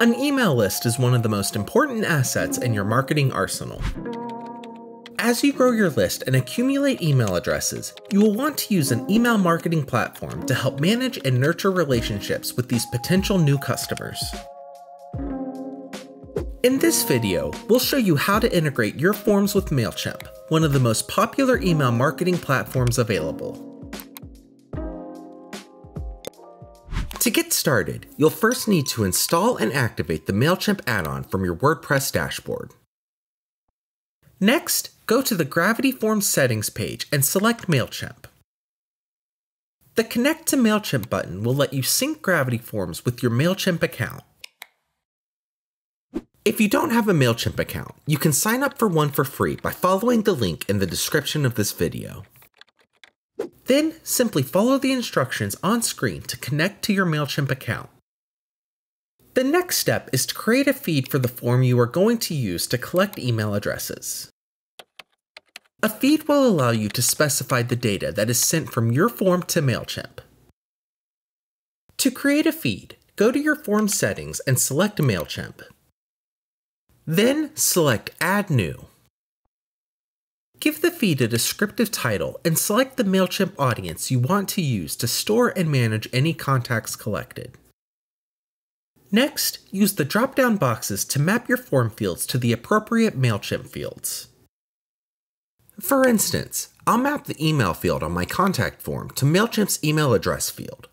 An email list is one of the most important assets in your marketing arsenal. As you grow your list and accumulate email addresses, you will want to use an email marketing platform to help manage and nurture relationships with these potential new customers. In this video, we'll show you how to integrate your forms with MailChimp, one of the most popular email marketing platforms available. To get started, you'll first need to install and activate the MailChimp add-on from your WordPress dashboard. Next, go to the Gravity Forms settings page and select MailChimp. The Connect to MailChimp button will let you sync Gravity Forms with your MailChimp account. If you don't have a MailChimp account, you can sign up for one for free by following the link in the description of this video. Then, simply follow the instructions on screen to connect to your MailChimp account. The next step is to create a feed for the form you are going to use to collect email addresses. A feed will allow you to specify the data that is sent from your form to MailChimp. To create a feed, go to your form settings and select MailChimp. Then select Add New. Give the feed a descriptive title and select the MailChimp audience you want to use to store and manage any contacts collected. Next, use the drop-down boxes to map your form fields to the appropriate MailChimp fields. For instance, I'll map the email field on my contact form to MailChimp's email address field.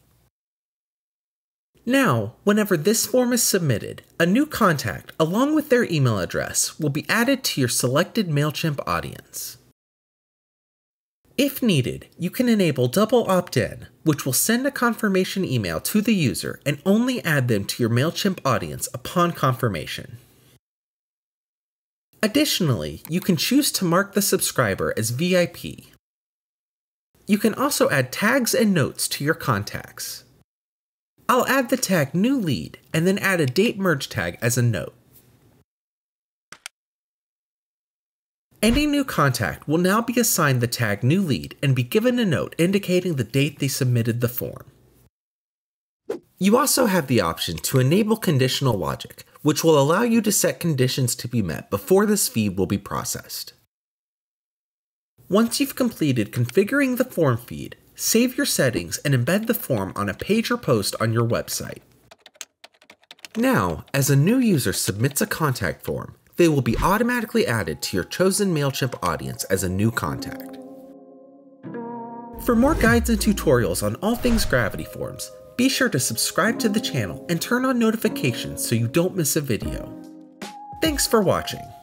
Now, whenever this form is submitted, a new contact, along with their email address, will be added to your selected MailChimp audience. If needed, you can enable double opt-in, which will send a confirmation email to the user and only add them to your MailChimp audience upon confirmation. Additionally, you can choose to mark the subscriber as VIP. You can also add tags and notes to your contacts. I'll add the tag New Lead and then add a Date Merge tag as a note. Any new contact will now be assigned the tag New Lead and be given a note indicating the date they submitted the form. You also have the option to enable conditional logic, which will allow you to set conditions to be met before this feed will be processed. Once you've completed configuring the form feed, save your settings and embed the form on a page or post on your website. Now, as a new user submits a contact form, they will be automatically added to your chosen MailChimp audience as a new contact. For more guides and tutorials on all things Gravity Forms, be sure to subscribe to the channel and turn on notifications so you don't miss a video. Thanks for watching.